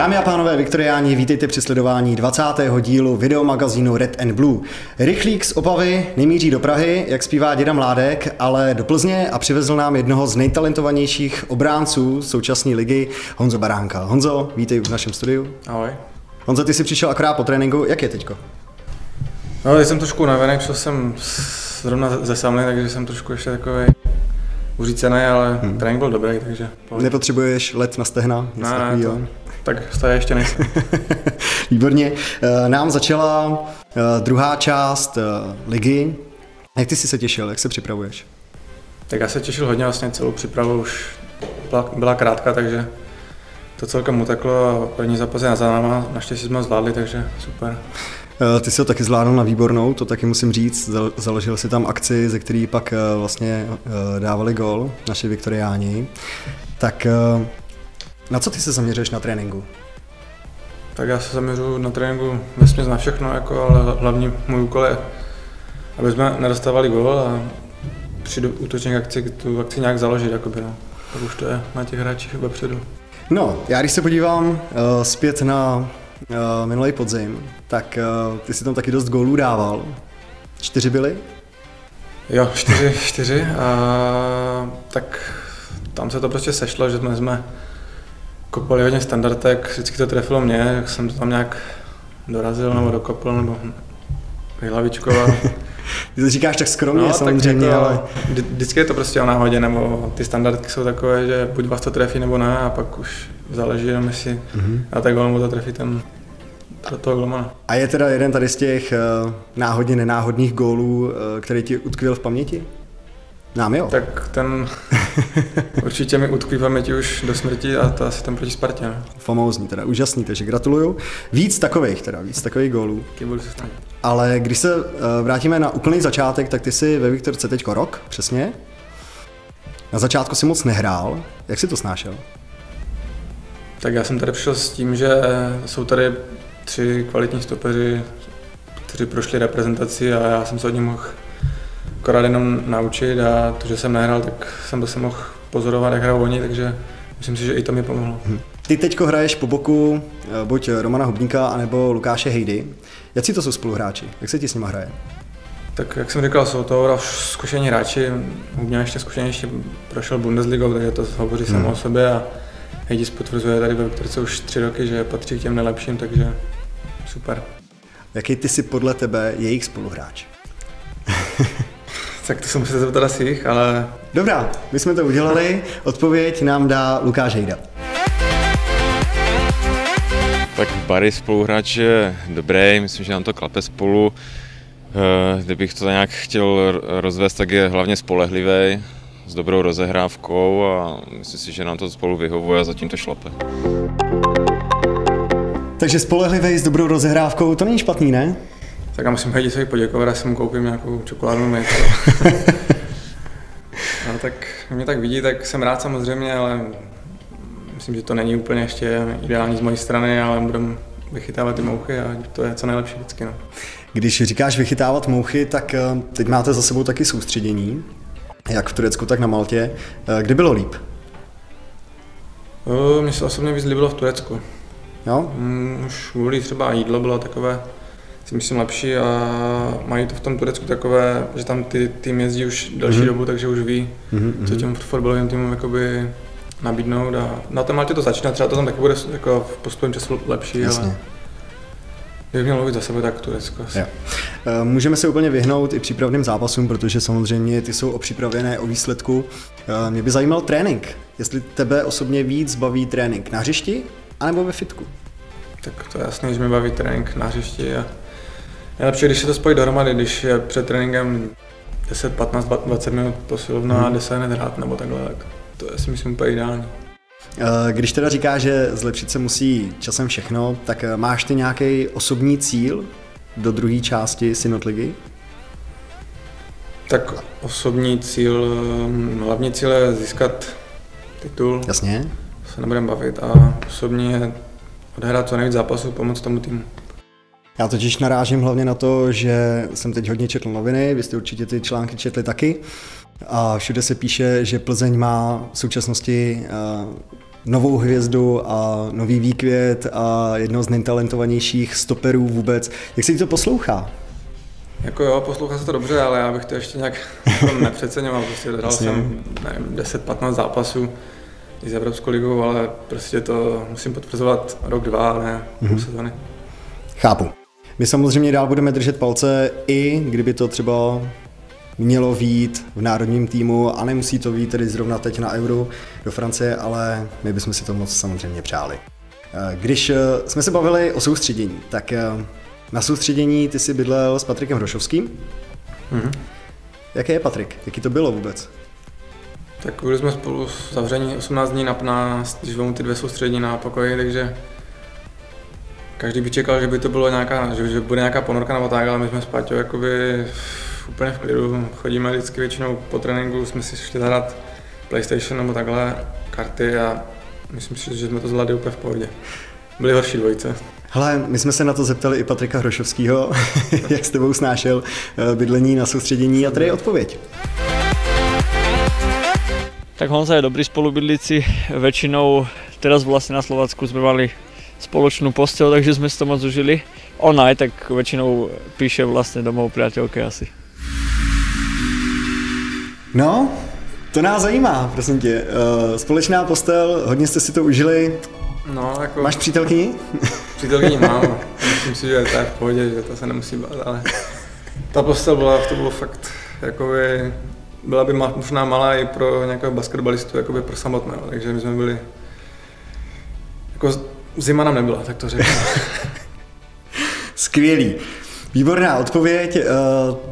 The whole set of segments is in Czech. Dámy a pánové, Viktoriáni, vítejte při sledování 20. dílu videomagazínu Red and Blue. Rychlík z Opavy nemíří do Prahy, jak zpívá Děda Mládek, ale do Plzně a přivezl nám jednoho z nejtalentovanějších obránců současné ligy, Honzu Baránka. Honzo, vítej v našem studiu. Ahoj. Honzo, ty jsi přišel akorát po tréninku, jak je teďko? No, jsem trošku navenek, šel jsem zrovna ze samly, takže jsem trošku ještě takovej uřícený, ale trénink byl dobrý, takže... Nepotřebuješ let na stehna? Ne, to... Tak stále ještě nejsem. Výborně. Nám začala druhá část ligy. Jak ty jsi se těšil, jak se připravuješ? Tak já se těšil hodně, vlastně celou přípravu už byla krátká, takže to celkem uteklo a první zápas je na záma, naštěstí jsme ho zvládli, takže super. Ty si ho taky zvládl na výbornou, to taky musím říct, založil si tam akci, ze který pak vlastně dávali gól naši Viktoriáni. Tak na co ty se zaměřuješ na tréninku? Tak já se zaměřuji na tréninku vesměs na všechno, jako, ale hlavní můj úkol je, aby jsme nedostávali gól a při útočných akci tu akci nějak založit, jakoby, no. Tak už to je na těch hráčích vepředu. No, já když se podívám zpět na minulý podzim, tak ty si tam taky dost gólů dával. 4 byly? Jo, 4. A tak tam se to prostě sešlo, že jsme kopali hodně standardek, vždycky to trefilo mě, jak jsem to tam nějak dorazil nebo dokopil nebo vyhlavičkoval. Ty to říkáš tak skromně, no, samozřejmě, tak to, ale... Vždycky je to prostě o náhodě, nebo ty standardky jsou takové, že buď vás to trefí nebo ne, a pak už záleží jenom, jestli na té golmana to trefí ten do toho golmana. A je teda jeden tady z těch náhodně nenáhodných gólů, který ti utkvěl v paměti? Nám jo. Tak ten určitě mi utkví v paměti už do smrti a to asi ten proti Spartě. Ne? Famózní, teda úžasný, takže gratuluju. Víc takových gólů. Ale když se vrátíme na úplný začátek, tak ty jsi ve Viktorce teďko rok, přesně. Na začátku si moc nehrál, jak jsi to snášel? Tak já jsem tady přišel s tím, že jsou tady 3 kvalitní stopeři, kteří prošli reprezentaci a já jsem se od nich mohl akorát jenom naučit a to, že jsem nehrál, tak jsem se mohl pozorovat, jak hrajou oni, takže myslím si, že i to mi pomohlo. Ty teďko hraješ po boku buď Romana Hubníka, anebo Lukáše Hejdy. Jak si to jsou spoluhráči? Jak se ti s nima hraje? Tak jak jsem říkal, jsou to zkušení hráči. Hubňák ještě zkušenější, prošel Bundesligou, takže to hovoří samo o sobě a Hejdi potvrzuje tady ve Viktorce už 3 roky, že patří k těm nejlepším, takže super. Jaký ty jsi podle tebe jejich spoluhráč? Tak to jsem se zeptat asi jich, ale... Dobrá, my jsme to udělali, odpověď nám dá Lukáš Hejda. Tak Barry spoluhráč je dobrý, myslím, že nám to klape spolu. Kdybych to nějak chtěl rozvést, tak je hlavně spolehlivý, s dobrou rozehrávkou a myslím si, že nám to spolu vyhovuje a zatím to šlape. Takže spolehlivý s dobrou rozehrávkou, to není špatný, ne? Tak já musím Hejdi se poděkovat, já si mu koupím nějakou čokoládu. No, tak mě tak vidí, tak jsem rád samozřejmě, ale myslím, že to není úplně ještě ideální z mojí strany, ale budeme vychytávat ty mouchy a to je co nejlepší vždycky. No. Když říkáš vychytávat mouchy, tak teď máte za sebou taky soustředění, jak v Turecku, tak na Maltě. Kde bylo líp? Mně se osobně víc líbilo v Turecku. Jo? Už kvůli třeba jídlo bylo takové, myslím, lepší a mají to v tom Turecku takové, že tam ty tým jezdí už další dobu, takže už ví, co těm fotbalovým týmům jakoby nabídnout a na té Maltě to začíná, třeba to tam taky bude jako v postupem času lepší, jasně. Ale kdybych měl mluvit za sebe, tak Turecko. Jo. Můžeme se úplně vyhnout i přípravným zápasům, protože samozřejmě ty jsou opřipravené o výsledku. Mě by zajímal trénink, jestli tebe osobně víc baví trénink na hřišti, anebo ve fitku? Tak to je jasné, že mě baví trénink na hřišti a nejlepší, když se to spojí dohromady, když je před tréninkem 10, 15, 20 minut posilovna a 10 hned hrát nebo takhle, tak to je si myslím úplně ideální. Když teda říká, že zlepšit se musí časem všechno, tak máš ty nějaký osobní cíl do druhé části Synot ligy? Tak osobní cíl, hlavní cíl je získat titul. Jasně. Se nebudeme bavit a osobní je odehrát co nejvíc zápasů, pomoct tomu týmu. Já totiž narážím hlavně na to, že jsem teď hodně četl noviny, vy jste určitě ty články četli taky a všude se píše, že Plzeň má v současnosti novou hvězdu a nový výkvět a jednoho z nejtalentovanějších stoperů vůbec. Jak se ti to poslouchá? Jako jo, poslouchá se to dobře, ale já bych to ještě nějak nepřeceňoval. Prostě dodal jsem 10-15 zápasů i s Evropskou ligou, ale prostě to musím potvrzovat rok, dva, ne půl sezony. Chápu. My samozřejmě dál budeme držet palce, i kdyby to třeba mělo vít v národním týmu a nemusí to vít tedy zrovna teď na Euro do Francie, ale my bychom si to moc samozřejmě přáli. Když jsme se bavili o soustředění, tak na soustředění ty jsi bydlel s Patrikem Hrošovským. Jaký je Patrik? Jaký to bylo vůbec? Tak byli jsme spolu zavření 18 dní na pnát, když vemu ty dvě soustředění na pokoji, takže každý by čekal, že by to bylo nějaká, že bude nějaká ponorka nebo tak, ale my jsme s Paťou jakoby úplně v klidu. Chodíme vždycky většinou po tréninku, jsme si šli zahrát PlayStation nebo takhle, karty, a myslím si, že jsme to zvládli úplně v pohodě. Byly horší dvojice. Hele, my jsme se na to zeptali i Patrika Hrošovského, jak s tebou snášel bydlení na soustředění, a tady je odpověď. Tak Honza je dobrý spolubydlící, většinou teraz vlastně na Slovensku jsme mali spoločnú postel, takže jsme si to moc užili. Ona aj tak většinou píše vlastně domov priateľke asi. No, to nás zajímá, prosím tě. Společná postel, hodně jste si to užili. No, jako... Máš přítelkyni? Přítelkyni mám, myslím si, že to je v pohodě, že to se nemusí bát, ale ta postel byla, to bylo fakt, jakoby, byla by možná malá i pro nějakého basketbalistu, jakoby pro samotného, takže my jsme byli, jako zima nám nebyla, tak to řeknu. Skvělý. Výborná odpověď.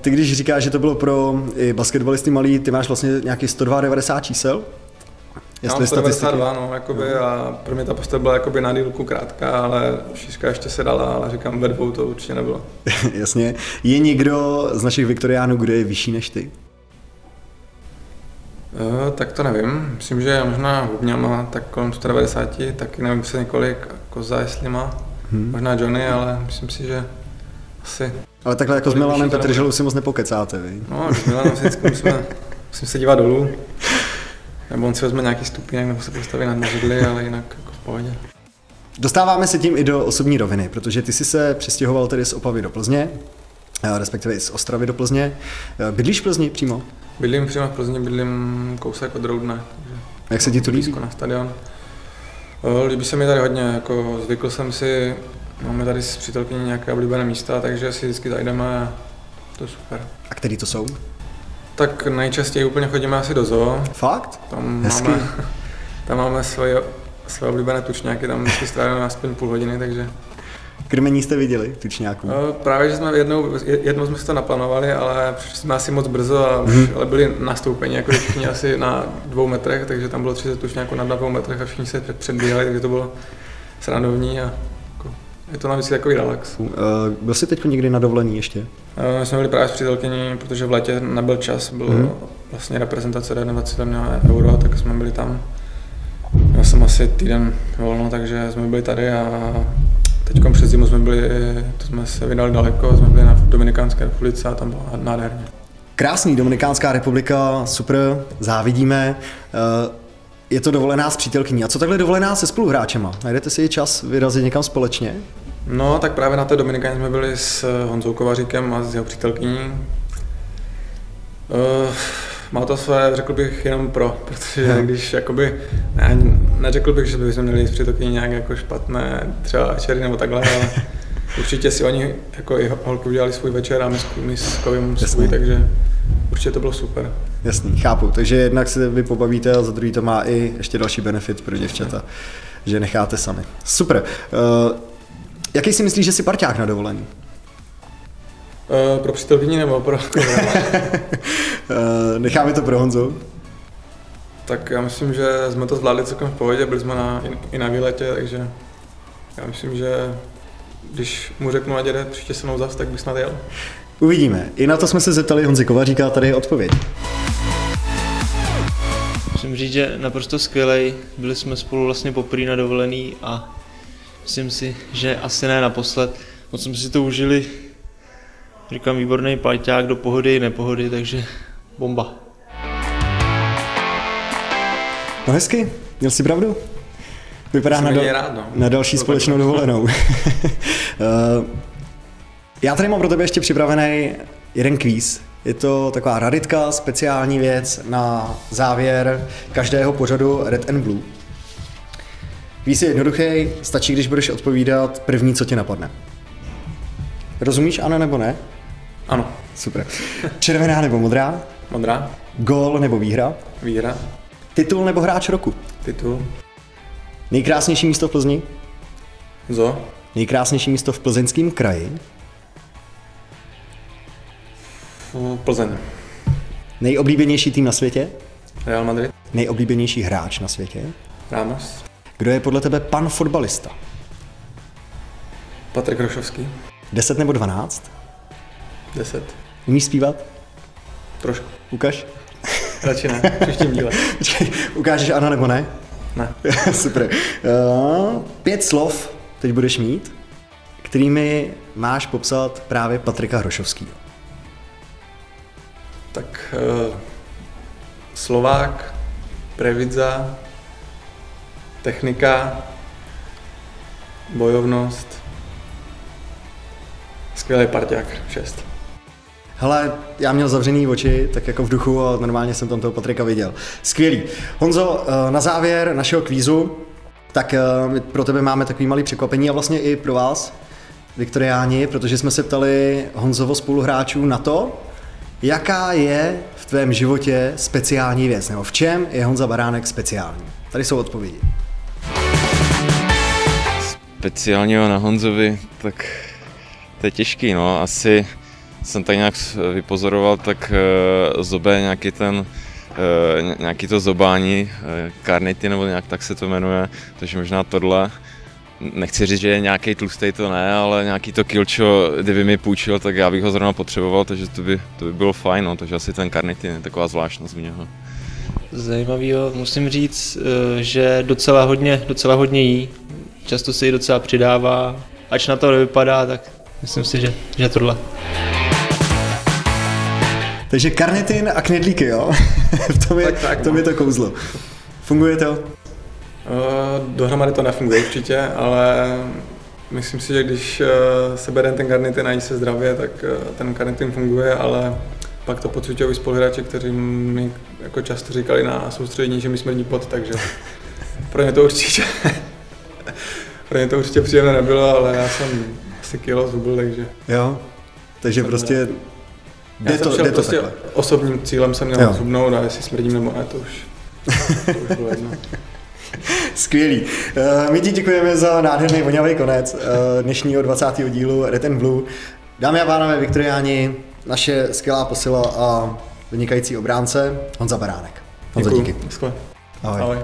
Ty když říkáš, že to bylo pro basketbalisty malý, ty máš vlastně nějakých 192 čísel? Mám 192, no, jakoby, a pro mě ta postel byla jakoby na dílku krátká, ale šířka ještě se dala, ale říkám, ve dvou to určitě nebylo. Jasně. Je někdo z našich Viktoriánů, kdo je vyšší než ty? Tak to nevím, myslím, že možná Hubňa má tak kolem 190, taky nevím se několik, Koza jestli má, možná Johnny, ale myslím si, že asi. Ale takhle jako s Milanem Petrželou si moc nepokecáte, vy? No, s Milanem musím se dívat dolů, nebo on si vezme nějaký stupínek, nebo se postaví na dveřidly, ale jinak jako v pohodě. Dostáváme se tím i do osobní roviny, protože ty jsi se přestěhoval tedy z Opavy do Plzně, respektive i z Ostravy do Plzně. Bydlíš v Plzni přímo? Bydlím přímo v Plzni, bydlím kousek od Roudna. Jak se ti to líbí? Na stadion. Líbí se mi tady hodně, jako zvykl jsem si, máme tady s přítelkyní nějaké oblíbené místa, takže si vždycky zajdeme, to je super. A který to jsou? Tak nejčastěji úplně chodíme asi do zoo. Fakt? Tam máme své oblíbené tučňáky, tam si strávíme aspoň půl hodiny, takže... Krmení jste viděli tučňáků? Právě, že jsme jednou jsme si to naplánovali, ale přišli jsme asi moc brzo, a už, ale byli nastoupeni, jako všichni asi na 2 metrech, takže tam bylo 30 tučňáků na 2 metrech a všichni se předbíhali, takže to bylo srandovní, a jako, je to navíc takový relax. Byl jsi teď někdy na dovolení ještě? My jsme byli právě s přítelkyní, protože v létě nebyl čas, byla vlastně reprezentace D20, tam měla Euro, tak jsme byli tam. Já jsem asi týden volno, takže jsme byli tady, a teďkom přes zimu jsme se vydali daleko, jsme byli na Dominikánské republice a tam bylo nádherně. Krásný, Dominikánská republika, super, závidíme. Je to dovolená s přítelkyní. A co takhle dovolená se spoluhráčema? Najdete si čas vyrazit někam společně? No, tak právě na té Dominikáně jsme byli s Honzou Kovaříkem a s jeho přítelkyní. Má to své, řekl bych, jenom pro, protože když jakoby, neřekl bych, že bychom měli s přítelkyní nějak jako špatné, třeba čery nebo takhle, ale určitě si oni jako i holku udělali svůj večer a my s Kovým svůj, takže určitě to bylo super. Jasný, chápu, takže jednak se vy pobavíte a za druhý to má i ještě další benefit pro děvčata, že necháte sami. Super. Jaký si myslíš, že jsi parťák na dovolení? Pro přítelkyni nebo pro necháme to pro Honzu. Tak já myslím, že jsme to zvládli celkem v pohodě, byli jsme i na výletě, takže já myslím, že když mu řeknu, ať jede příště se mnou zas, tak by snad jel. Uvidíme. I na to jsme se zeptali Honzi Kovaříka, tady je odpověď. Musím říct, že naprosto skvělej, byli jsme spolu vlastně poprvé na dovolený a myslím si, že asi ne naposled. Moc jsme si to užili. Říkám, výborný pajťák do pohody i nepohody, takže bomba. No hezky, měl jsi pravdu. vypadá na další společnou dovolenou. Já tady mám pro tebe ještě připravený jeden kvíz. Je to taková raditka, speciální věc na závěr každého pořadu Red and Blue. Víš, je jednoduchý, stačí, když budeš odpovídat první, co ti napadne. Rozumíš, ano nebo ne? Ano. Super. Červená nebo modrá? Modrá. Gól nebo výhra? Výhra. Titul nebo hráč roku? Titul. Nejkrásnější místo v Plzni? Zo. Nejkrásnější místo v Plzeňském kraji? Plzeň. Nejoblíbenější tým na světě? Real Madrid. Nejoblíbenější hráč na světě? Ramos. Kdo je podle tebe pan fotbalista? Patrik Hrošovský. 10 nebo 12? 10. Umíš zpívat? Trošku. Ukaž? Radši ne, příštím díle. Ukážeš ano nebo ne? Ne. Super. 5 slov teď budeš mít, kterými máš popsat právě Patrika Hrošovského. Tak Slovák, Previdza, technika, bojovnost, skvělý parťák, 6. Hele, já měl zavřený oči, tak jako v duchu a normálně jsem tam toho Patrika viděl. Skvělý. Honzo, na závěr našeho kvízu, tak pro tebe máme takový malý překvapení a vlastně i pro vás, Viktoriáni, protože jsme se ptali Honzovo spoluhráčů na to, jaká je v tvém životě speciální věc, nebo v čem je Honza Baránek speciální. Tady jsou odpovědi. Speciálního na Honzovi, tak to je těžký, no, asi jsem tak nějak vypozoroval, tak zobe nějaký to zobání, karnity nebo nějak tak se to jmenuje, takže možná tohle. Nechci říct, že je nějaký tlustej, to ne, ale nějaký to kilčo, kdyby mi půjčil, tak já bych ho zrovna potřeboval, takže to by bylo fajn, no, takže asi ten karnitin je taková zvláštnost u něho. Zajímavýho, musím říct, že docela hodně jí, často se jí docela přidává, ač na to nevypadá, tak myslím si, že tohle. Takže karnitin a knedlíky, jo? v tom je to kouzlo. Funguje to? Dohromady to nefunguje určitě, ale myslím si, že když se bere ten karnitin a jí se zdravě, tak ten karnitin funguje, ale pak to pocítili spoluhráči, kteří mi jako často říkali na soustředění, že mi smrdí pot, takže pro ně to určitě příjemné nebylo, ale já jsem asi kilo zhubil, takže... Jo, takže prostě jde to prostě osobním cílem jsem měl zhubnout a jestli smrdím nebo ne, to už bylo jedno. Skvělý. My ti děkujeme za nádherný voňavý konec dnešního 20. dílu Red and Blue. Dámy a pánové, Viktoriáni, naše skvělá posila a vynikající obránce Honza Baránek. Honza, díky. Ahoj. Ahoj.